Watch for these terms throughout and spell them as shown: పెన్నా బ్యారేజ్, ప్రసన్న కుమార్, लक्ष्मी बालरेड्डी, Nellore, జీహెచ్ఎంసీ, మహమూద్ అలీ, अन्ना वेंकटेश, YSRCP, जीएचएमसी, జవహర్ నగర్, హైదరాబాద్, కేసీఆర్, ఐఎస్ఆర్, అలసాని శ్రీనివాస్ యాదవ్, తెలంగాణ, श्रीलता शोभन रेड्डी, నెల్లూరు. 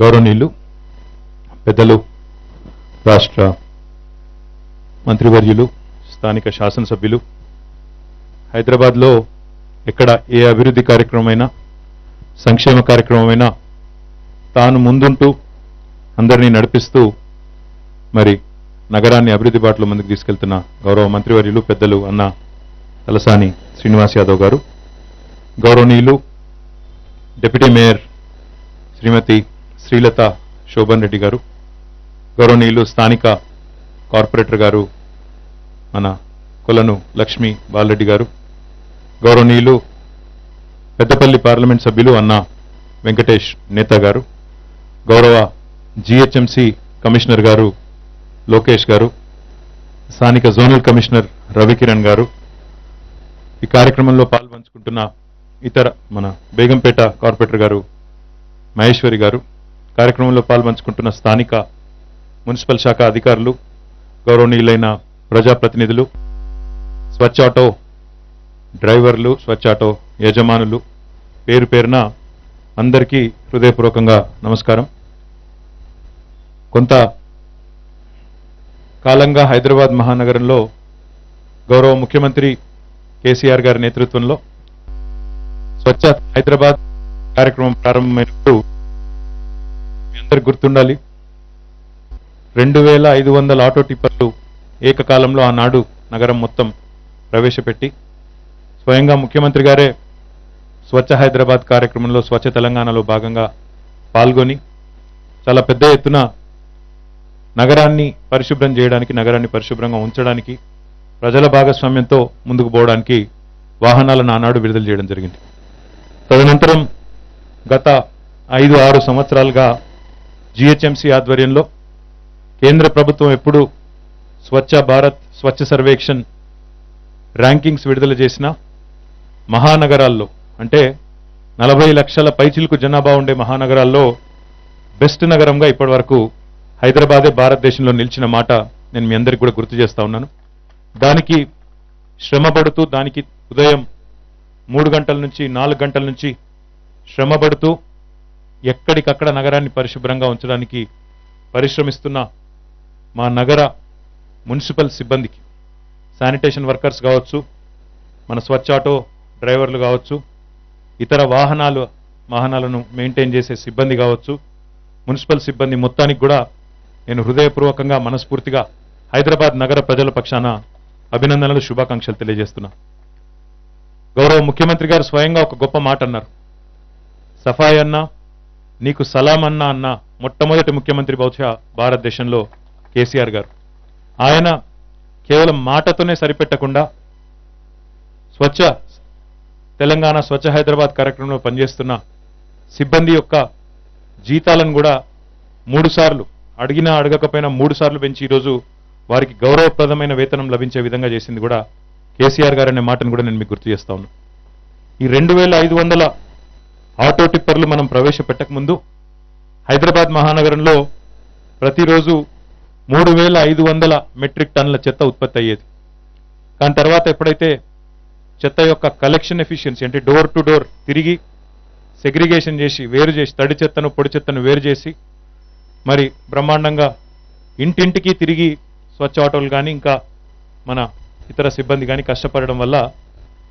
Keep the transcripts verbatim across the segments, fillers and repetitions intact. గౌరవనీయులు పెద్దలు రాష్ట్ర మంత్రివర్యులు స్థానిక శాసన సభ్యులు హైదరాబాద్ లో ఎక్కడ ఏ అభివృద్ధి కార్యక్రమమైనా సంక్షేమ కార్యక్రమమైనా తాను ముందుంటూ అందరినీ నడిపిస్తూ మరి నగరాన్ని అభివృద్ధి బాటలో ముందుకు తీసుకెళ్తున్న గౌరవ మంత్రివర్యులు పెద్దలు అన్న అలసాని శ్రీనివాస్ యాదవ్ గారు గౌరవనీయులు డిప్యూటీ మేయర్ श्रीमती श्रीलता शोभन रेड्डी गारू गौरवनीयुलु स्थानिक कॉर्पोरेटर गारू मन कोलनु लक्ष्मी बालरेड्डी गारू गौरवनीयुलु पेद्दपल्ली पार्लमेंट सभ्युलु अन्ना वेंकटेश नेता गारू गौरव जीएचएमसी कमिश्नर गारू लोकेश गारू स्थानिक जोनल कमिश्नर रविकिरण गारू ई कार्यक्रमंलो पाल्गొంచుకుంటున్న इतर मन बेगंपेट कॉर्पोरेटर गारू మహేశ్వరి గారు కార్యక్రమంలో పాల్పంచుకుంటున్న స్థానిక మున్సిపల్ శాఖ అధికారులు గౌరవనీయులైన ప్రజాప్రతినిధులు స్వచ్ఛ ఆటో డ్రైవర్లు స్వచ్ఛ ఆటో యజమానులు పేరు పేరున అందరికీ హృదయపూర్వకంగా నమస్కారం. కొంత కాలంగా హైదరాబాద్ మహానగరంలో గౌరవ ముఖ్యమంత్రి కేసీఆర్ గారి నేతృత్వంలో స్వచ్ఛ హైదరాబాద్ కార్యక్రమం ప్రారంభమైనప్పుడు మీ అందరూ గుర్తుండాలి. రెండు వేల ఐదు వందల ఆటో టిప్పర్లు ఏకకాలంలో ఆనాడు నగరం మొత్తం ప్రవేశపెట్టి స్వయంగా ముఖ్యమంత్రి గారే స్వచ్ఛ హైదరాబాద్ కార్యక్రమంలో స్వచ్ఛ తెలంగాణలో భాగంగా పాల్గొని చాలా పెద్ద ఎత్తున నగరాన్ని పరిశుభ్రం చేయడానికి, నగరాన్ని పరిశుభ్రంగా ఉంచడానికి, ప్రజల భాగస్వామ్యంతో ముందుకు పోవడానికి వాహనాలను ఆనాడు విడుదల చేయడం జరిగింది. తదనంతరం గత ఐదు ఆరు సంవత్సరాలుగా జీహెచ్ఎంసీ ఆధ్వర్యంలో కేంద్ర ప్రభుత్వం ఎప్పుడు స్వచ్ఛ భారత్, స్వచ్ఛ సర్వేక్షన్ ర్యాంకింగ్స్ విడుదల చేసిన మహానగరాల్లో, అంటే నలభై లక్షల పైచిలకు జనాభా ఉండే మహానగరాల్లో బెస్ట్ నగరంగా ఇప్పటి వరకు హైదరాబాదే భారతదేశంలో నిలిచిన మాట నేను మీ అందరికీ కూడా గుర్తు చేస్తా ఉన్నాను. దానికి శ్రమ పడుతూ, దానికి ఉదయం మూడు గంటల నుంచి నాలుగు గంటల నుంచి శ్రమ పడుతూ ఎక్కడికక్కడ నగరాన్ని పరిశుభ్రంగా ఉంచడానికి పరిశ్రమిస్తున్న మా నగర మున్సిపల్ సిబ్బందికి, శానిటేషన్ వర్కర్స్ కావచ్చు, మన స్వచ్ఛ ఆటో డ్రైవర్లు కావచ్చు, ఇతర వాహనాలు వాహనాలను మెయింటైన్ చేసే సిబ్బంది కావచ్చు, మున్సిపల్ సిబ్బంది మొత్తానికి కూడా నేను హృదయపూర్వకంగా మనస్ఫూర్తిగా హైదరాబాద్ నగర ప్రజల పక్షాన అభినందనలు, శుభాకాంక్షలు తెలియజేస్తున్నా. గౌరవ ముఖ్యమంత్రి గారు స్వయంగా ఒక గొప్ప మాట అన్నారు. సఫాయి అన్నా, నీకు సలాం అన్నా అన్న మొట్టమొదటి ముఖ్యమంత్రి బహుశా భారతదేశంలో కేసీఆర్ గారు. ఆయన కేవలం మాటతోనే సరిపెట్టకుండా స్వచ్ఛ తెలంగాణ, స్వచ్ఛ హైదరాబాద్ కార్యక్రమంలో పనిచేస్తున్న సిబ్బంది యొక్క జీతాలను కూడా మూడు సార్లు అడిగినా అడగకపోయినా మూడు సార్లు పెంచి ఈరోజు వారికి గౌరవప్రదమైన వేతనం లభించే విధంగా చేసింది కూడా కేసీఆర్ గారు అనే మాటను కూడా నేను మీకు గుర్తు చేస్తా ఉన్నాను. ఈ రెండు వేల ఐదు వందల ఆటో టిప్పర్లు మనం ప్రవేశపెట్టకముందు హైదరాబాద్ మహానగరంలో ప్రతిరోజు మూడు వేల ఐదు వందల మెట్రిక్ టన్నుల చెత్త ఉత్పత్తి అయ్యేది. కానీ తర్వాత ఎప్పుడైతే చెత్త యొక్క కలెక్షన్ ఎఫిషియన్సీ, అంటే డోర్ టు డోర్ తిరిగి సెగ్రిగేషన్ చేసి వేరు చేసి తడి చెత్తను పొడి చెత్తను వేరు చేసి మరి బ్రహ్మాండంగా ఇంటింటికి తిరిగి స్వచ్ఛ ఆటోలు కానీ ఇంకా మన ఇతర సిబ్బంది కానీ కష్టపడడం వల్ల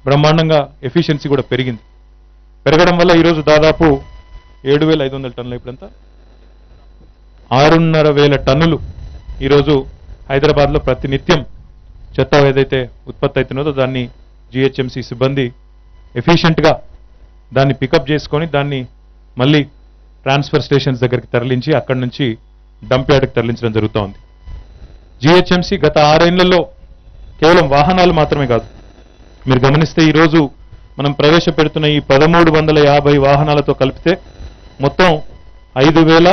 బ్రహ్మాండంగా ఎఫిషియన్సీ కూడా పెరిగింది. పెరగడం వల్ల ఈరోజు దాదాపు ఏడు వేల ఐదు వందల టన్నులు, ఇప్పుడంతా ఆరున్నర వేల టన్నులు ఈరోజు హైదరాబాద్లో ప్రతినిత్యం చెత్త ఏదైతే ఉత్పత్తి అవుతున్నదో దాన్ని జీహెచ్ఎంసీ సిబ్బంది ఎఫిషియెంట్గా దాన్ని పికప్ చేసుకొని దాన్ని మళ్ళీ ట్రాన్స్ఫర్ స్టేషన్స్ దగ్గరికి తరలించి అక్కడి నుంచి డంప్ యార్డ్కి తరలించడం జరుగుతూ ఉంది. జీహెచ్ఎంసీ గత ఆరేళ్లలో కేవలం వాహనాలు మాత్రమే కాదు, మీరు గమనిస్తే ఈరోజు మనం ప్రవేశపెడుతున్న ఈ పదమూడు వందల యాభై వాహనాలతో కలిపితే మొత్తం ఐదు వేల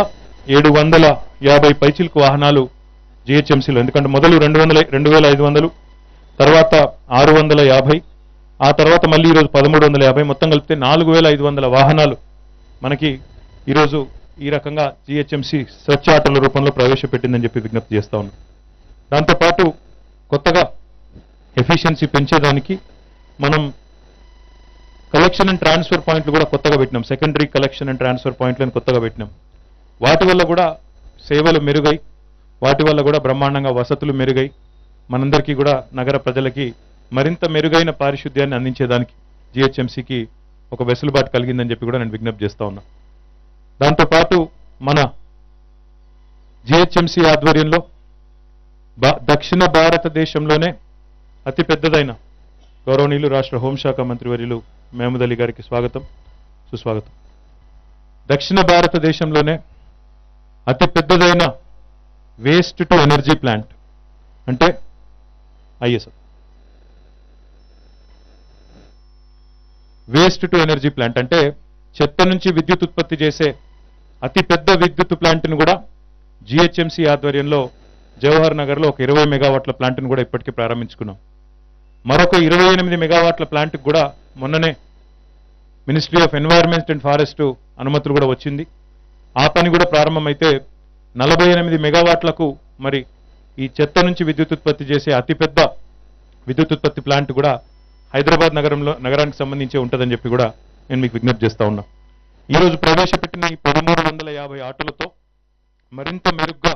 ఏడు వందల యాభై పైచిలకు వాహనాలు జీహెచ్ఎంసీలో, ఎందుకంటే మొదలు రెండు వందల రెండు వేల ఐదు వందలు తర్వాత ఆరు వందల యాభై ఆ తర్వాత మళ్ళీ ఈరోజు పదమూడు వందల యాభై మొత్తం కలిపితే నాలుగు వేల ఐదు వందల వాహనాలు మనకి ఈరోజు ఈ రకంగా జీహెచ్ఎంసీ స్వచ్ఛ ఆటోల రూపంలో ప్రవేశపెట్టిందని చెప్పి విజ్ఞప్తి చేస్తా ఉన్నాం. దాంతోపాటు కొత్తగా ఎఫిషియన్సీ పెంచేదానికి మనం కలెక్షన్ అండ్ ట్రాన్స్ఫర్ పాయింట్లు కూడా కొత్తగా పెట్టినాం. సెకండరీ కలెక్షన్ అండ్ ట్రాన్స్ఫర్ పాయింట్లను కొత్తగా పెట్టినాం. వాటి వల్ల కూడా సేవలు మెరుగై వాటి వల్ల కూడా బ్రహ్మాండంగా వసతులు మెరుగై మనందరికీ కూడా నగర ప్రజలకి మరింత మెరుగైన పారిశుద్ధ్యాన్ని అందించేదానికి జీహెచ్ఎంసీకి ఒక వెసులుబాటు కలిగిందని చెప్పి కూడా నేను విజ్ఞప్తి చేస్తా ఉన్నా. దాంతో పాటు మన జీహెచ్ఎంసీ ఆధ్వర్యంలో దక్షిణ భారతదేశంలోనే అతిపెద్దదైన గౌరవనీయులు రాష్ట్ర హోంశాఖ మంత్రివర్యులు మహమూద్ అలీ గారికి స్వాగతం సుస్వాగతం. దక్షిణ భారతదేశంలోనే అతిపెద్దదైన వేస్ట్ టు ఎనర్జీ ప్లాంట్ అంటే ఐఎస్ఆర్ waste to energy plant అంటే చెత్త నుంచి విద్యుత్ ఉత్పత్తి చేసే అతిపెద్ద విద్యుత్ ప్లాంట్ను కూడా జీహెచ్ఎంసీ ఆధ్వర్యంలో జవహర్ నగర్లో ఒక ఇరవై మెగావాట్ల ప్లాంట్ను కూడా ఇప్పటికే ప్రారంభించుకున్నాం. మరొక ఇరవై ఎనిమిది మెగావాట్ల ప్లాంట్కి కూడా మొన్ననే ministry of environment and forest అనుమతులు కూడా వచ్చింది. ఆ పని కూడా ప్రారంభమైతే నలభై ఎనిమిది మెగావాట్లకు మరి ఈ చెత్త నుంచి విద్యుత్ ఉత్పత్తి చేసే అతిపెద్ద విద్యుత్ ఉత్పత్తి ప్లాంట్ కూడా హైదరాబాద్ నగరంలో నగరానికి సంబంధించి ఉంటుందని చెప్పి కూడా నేను మీకు విజ్ఞప్తి చేస్తా ఉన్నా. ఈరోజు ప్రవేశపెట్టిన ఈ పదమూడు వందల యాభై ఆటోలతో మరింత మెరుగ్గా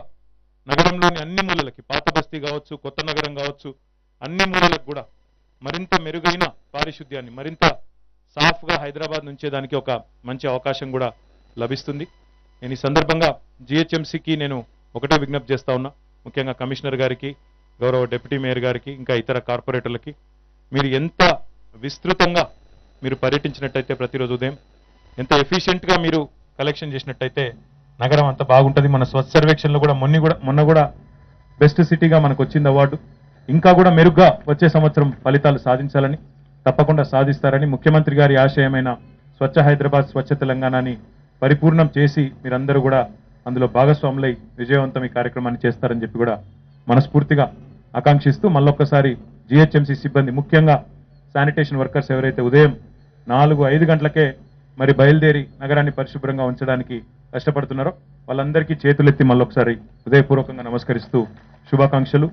నగరంలోని అన్ని మూలలకి పాత బస్తీ కావచ్చు కొత్త నగరం కావచ్చు అన్ని మూలలకు కూడా మరింత మెరుగైన పారిశుద్ధ్యాన్ని మరింత సాఫ్గా హైదరాబాద్ నుంచే దానికి ఒక మంచి అవకాశం కూడా లభిస్తుంది. నేను ఈ సందర్భంగా జీహెచ్ఎంసీకి నేను ఒకటే విజ్ఞప్తి చేస్తా ఉన్నా, ముఖ్యంగా కమిషనర్ గారికి గౌరవ డిప్యూటీ మేయర్ గారికి ఇంకా ఇతర కార్పొరేటర్లకి, మీరు ఎంత విస్తృతంగా మీరు పర్యటించినట్టయితే ప్రతిరోజు ఉదయం ఎంత ఎఫిషియెంట్గా మీరు కలెక్షన్ చేసినట్టయితే నగరం అంత బాగుంటుంది. మన స్వచ్ఛ సర్వేక్షణలో కూడా మొన్న కూడా మొన్న కూడా బెస్ట్ సిటీగా మనకు వచ్చింది అవార్డు. ఇంకా కూడా మెరుగ్గా వచ్చే సంవత్సరం ఫలితాలు సాధించాలని తప్పకుండా సాధిస్తారని ముఖ్యమంత్రి గారి ఆశయమైన స్వచ్ఛ హైదరాబాద్ స్వచ్ఛ తెలంగాణని పరిపూర్ణం చేసి మీరందరూ కూడా అందులో భాగస్వాములై విజయవంతం ఈ కార్యక్రమాన్ని చేస్తారని చెప్పి కూడా మనస్ఫూర్తిగా ఆకాంక్షిస్తూ మళ్ళొక్కసారి జీహెచ్ఎంసీ సిబ్బంది ముఖ్యంగా శానిటేషన్ వర్కర్స్ ఎవరైతే ఉదయం నాలుగు ఐదు గంటలకే మరి బయలుదేరి నగరాన్ని పరిశుభ్రంగా ఉంచడానికి కష్టపడుతున్నారో వాళ్ళందరికీ చేతులెత్తి మళ్ళొకసారి హృదయపూర్వకంగా నమస్కరిస్తూ శుభాకాంక్షలు.